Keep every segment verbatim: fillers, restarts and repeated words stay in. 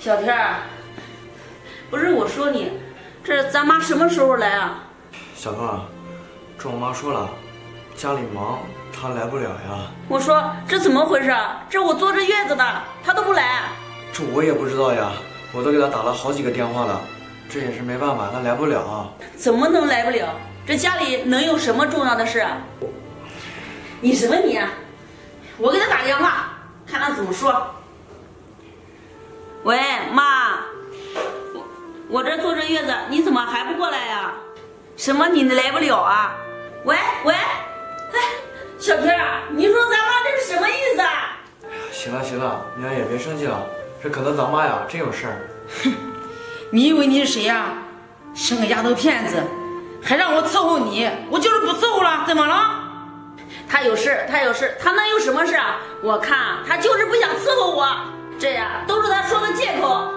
小天儿，不是我说你，这咱妈什么时候来啊？小凤啊，这我妈说了，家里忙，她来不了呀。我说这怎么回事？这我坐着月子呢，她都不来。这我也不知道呀，我都给她打了好几个电话了，这也是没办法，她来不了啊。怎么能来不了？这家里能有什么重要的事啊？你什么你啊？我给她打电话，看她怎么说。喂，妈，我我这坐着月子，你怎么还不过来呀？什么你来不了啊？喂喂，哎，小天啊，你说咱妈这是什么意思啊？哎呀，行了行了，你俩也别生气了，这可能咱妈呀真有事儿。哼，你以为你是谁呀、啊？生个丫头片子，还让我伺候你，我就是不伺候了，怎么了？他有事，他有事，他能有什么事啊？我看他就是不想伺候我，这呀都是他说的借口。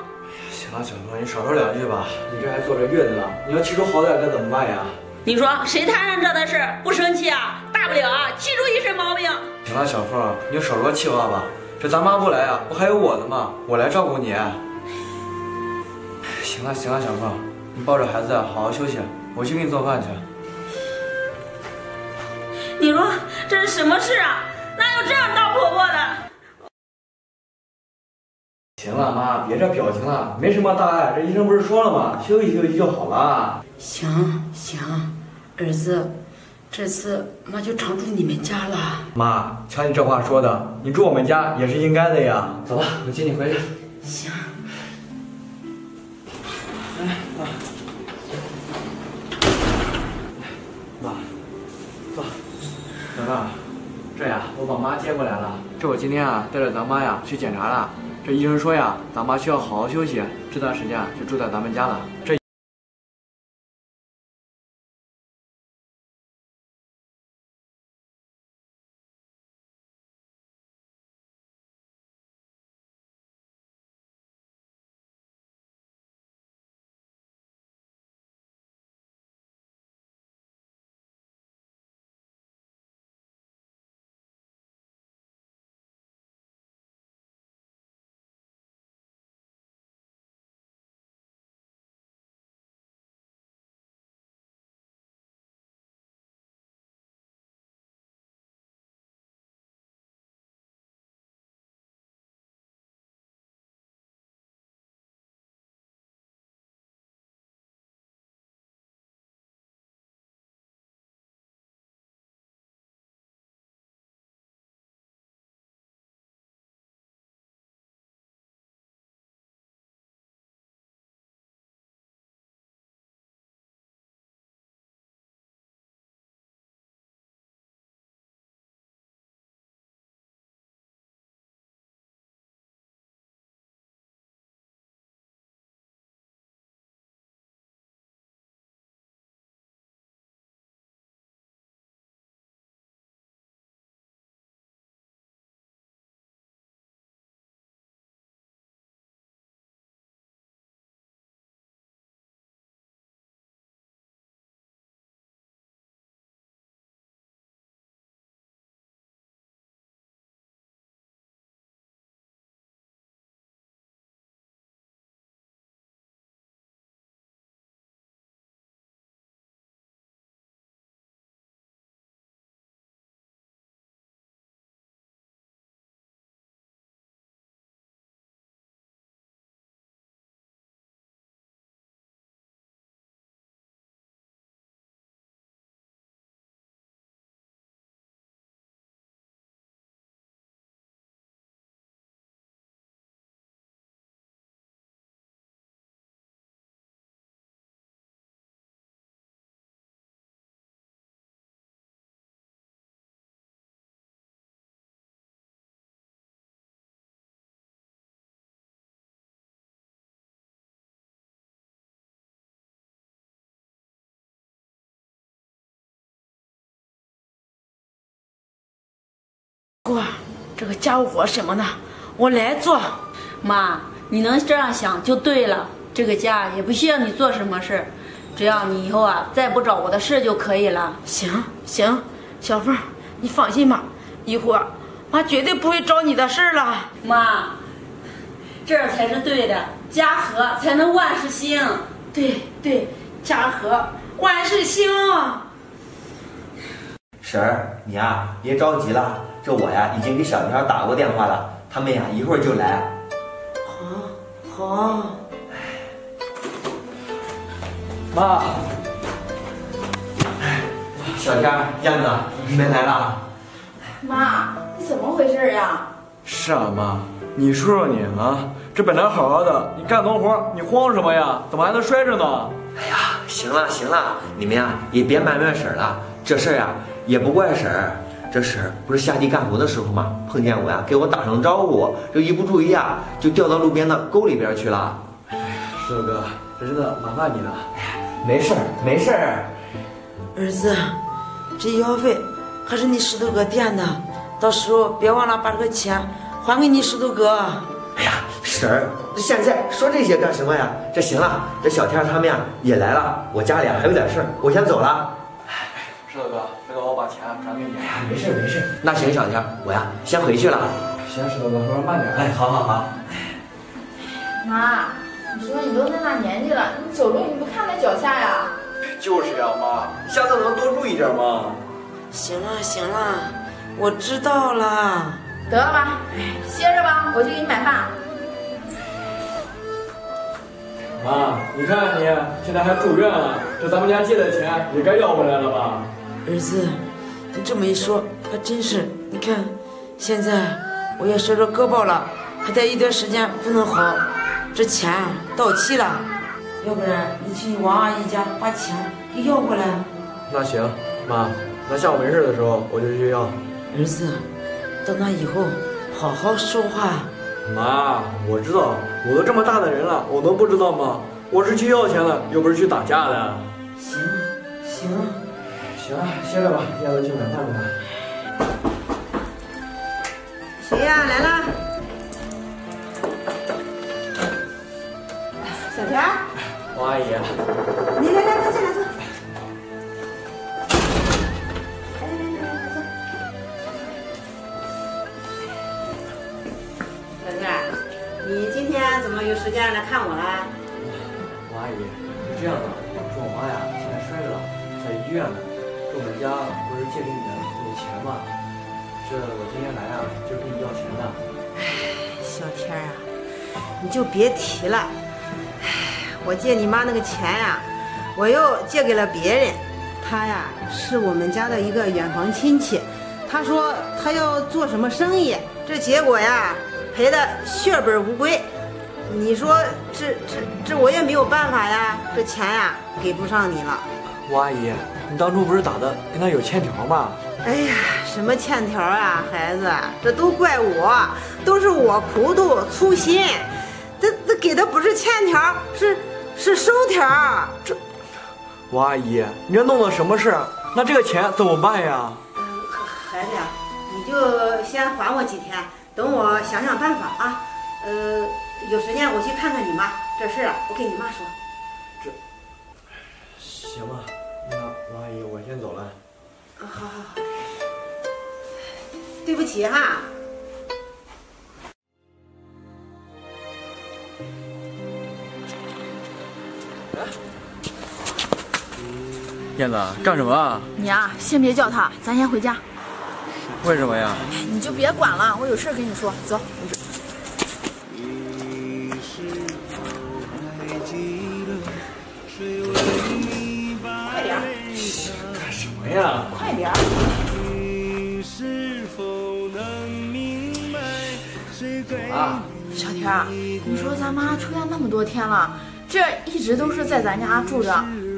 行了，小凤，你少说两句吧，你这还坐着月子呢，你要提出好歹该怎么办呀？你说谁摊上这的事不生气啊？大不了啊，气出一身毛病。行了，小凤，你就少说气话吧。这咱妈不来啊，不还有我呢吗？我来照顾你。行了行了，小凤，你抱着孩子好好休息，我去给你做饭去。你说这是什么事啊？哪有这样当婆婆的？行了，妈，别这表情了，没什么大碍。这医生不是说了吗？休息休息就好了。行行，儿子，这次妈就常住你们家了。妈，瞧你这话说的，你住我们家也是应该的呀。走吧，我接你回去。行。来，妈，妈，坐。小娜，这呀，我把妈接过来了。这我今天啊，带着咱妈呀去检查了。这医生说呀，咱妈需要好好休息，这段时间就住在咱们家了。这过这个家务活什么的，我来做。妈，你能这样想就对了。这个家也不需要你做什么事，只要你以后啊再不找我的事就可以了。行行，小凤，你放心吧，一会儿妈绝对不会找你的事了。妈，这才是对的，家和才能万事兴。对对，家和万事兴。婶儿，你呀别着急了，这我呀已经给小妞打过电话了，他们呀一会儿就来。好，好。妈，小天、燕子，你们来了。妈，你怎么回事呀？是啊，妈，你说说你啊，这本来好好的，你干农活，你慌什么呀？怎么还能摔着呢？哎呀，行了行了，你们呀也别埋怨婶了，这事呀也不怪婶。这婶不是下地干活的时候嘛，碰见我呀，给我打声招呼，这一不注意啊，就掉到路边的沟里边去了。哎，帅哥，这真的麻烦你了。哎，没事儿，没事儿。儿子，这医药费还是你石头哥垫的，到时候别忘了把这个钱还给你石头哥。哎呀，婶儿，现在说这些干什么呀？这行了，这小天他们呀也来了，我家里还有点事儿，我先走了。石头哥，回头我把钱转给你。哎呀，没事没事。那行，小天，我呀先回去了。行，石头哥，稍微慢点。哎，好好好。妈，你说你都那大年纪了，你走路你不看看脚下呀？就是呀，妈，下次能多注意点吗？行了行了，我知道了。得了吧，歇着吧，我去给你买饭。妈，你看你现在还住院了，这咱们家借的钱也该要回来了吧？儿子，你这么一说还真是。你看，现在我也摔着胳膊了，还得一段时间不能好，这钱到期了，要不然你去王阿姨家把钱给要过来。那行，妈，那下午没事的时候我就去要。儿子，到那以后好好说话。妈，我知道，我都这么大的人了，我能不知道吗？我是去要钱的，又不是去打架的。行，行。行了，歇着吧，要不去买饭去吧。谁呀？来了。小田。王阿姨。你来来，快进来坐。来来来来，坐。小田，你今天怎么有时间来看我了？王阿姨，是这样的，我说我妈呀，现在摔着了，在医院呢。我们家不是借给你的有钱吗？这我今天来啊，就是跟你要钱的。哎，小天啊，你就别提了。哎，我借你妈那个钱呀、啊，我又借给了别人。他呀是我们家的一个远房亲戚，他说他要做什么生意，这结果呀赔得血本无归。你说这这这我也没有办法呀，这钱呀给不上你了。吴阿姨。你当初不是打的跟他有欠条吗？哎呀，什么欠条啊，孩子，这都怪我，都是我糊涂粗心，这这给的不是欠条，是是收条。这，王阿姨，你这弄了什么事？那这个钱怎么办呀？孩子呀，你就先还我几天，等我想想办法啊。呃，有时间我去看看你妈，这事啊，我给你妈说。这，行吧。阿姨，我先走了。好好好，对不起哈。燕子，干什么啊？你啊，先别叫他，咱先回家。为什么呀？你就别管了，我有事跟你说。走。快点！啊，小天儿，你说咱妈出院那么多天了，这一直都是在咱家住着，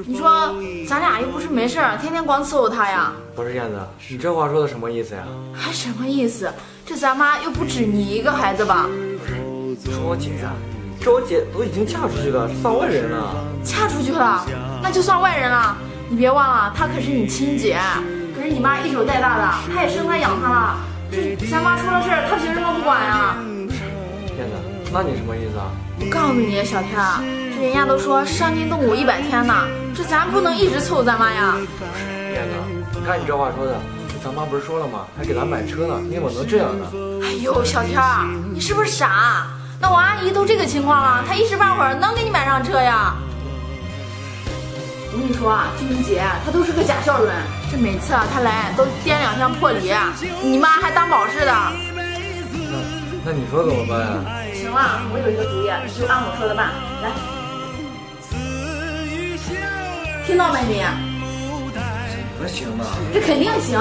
你说咱俩又不是没事儿，天天光伺候她呀？不是燕子，你这话说的什么意思呀？还什么意思？这咱妈又不止你一个孩子吧？不是，你说我姐呀、啊，这我姐都已经嫁出去了，算外人了。嫁出去了，那就算外人了。你别忘了，她可是你亲姐，可是你妈一手带大的，她也生她养她了。这咱妈出了事儿，她凭什么不管呀？燕子，那你什么意思啊？我告诉你，小天，这人家都说伤筋动骨一百天呢，这咱不能一直凑咱妈呀。不是，燕子，看你这话说的，咱妈不是说了吗？还给咱买车呢，你怎么能这样呢？哎呦，小天，你是不是傻？那我阿姨都这个情况了，她一时半会儿能给你买上车呀？我跟你说啊，君姐她都是个假孝顺，这每次啊她来都颠两箱破梨，你妈还当保释的。那那你说怎么办呀？行了，我有一个主意，就按我说的办。来，听到没你？什么行啊？这肯定行。